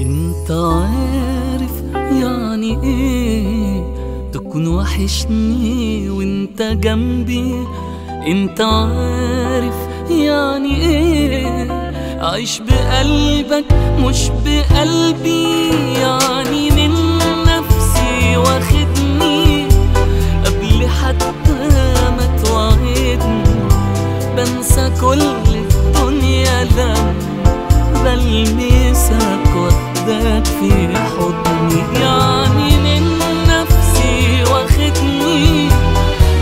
انت عارف يعني ايه تكون وحشني وانت جنبي، انت عارف يعني ايه عايش بقلبك مش بقلبي، يعني من نفسي واخدني قبل حتى ما توعدني، بنسى كل الدنيا لما بلمسك واخدك في حضني، يعني من نفسي واخدني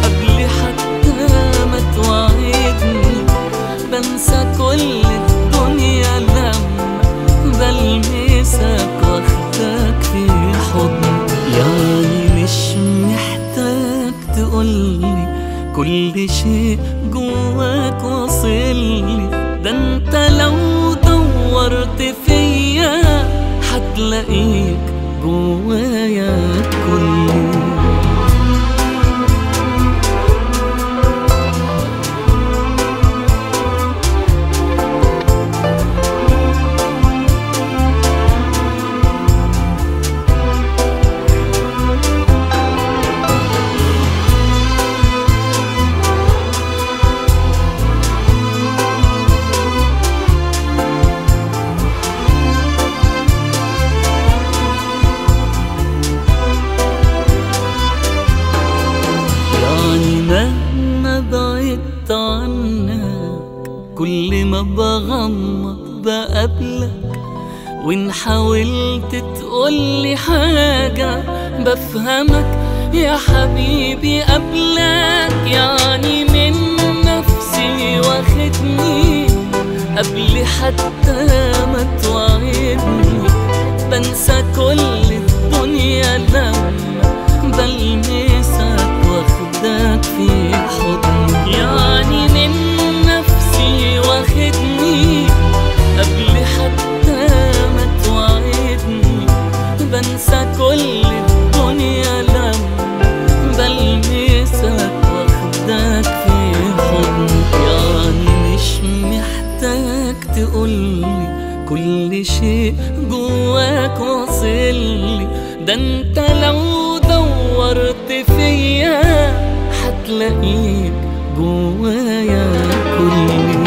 قبل حتى ما توعدني، بنسى كل الدنيا لما بلمسك واخدك في حضني، يعني مش محتاج تقولي كل شيء جواك واصلي، ده انت لو دورت فيا هتلاقيك جوايا الكل. كل ما بغمض بقابلك، وإن حاولت تقولي حاجة بفهمك يا حبيبي قبلك، يعني من نفسي واخدني قبل حتى ما توعدني، بنسى كل الدنيا لما بلمسك واخدك في حضني، يعني من واخدني قبل حتى ما توعدني، بنسى كل الدنيا لما بلمسك واخدك في حضني، يعني مش محتاج تقولي كل شيء جواك واصلي، ده انت لو دورت فيا هتلاقيك جوايا كل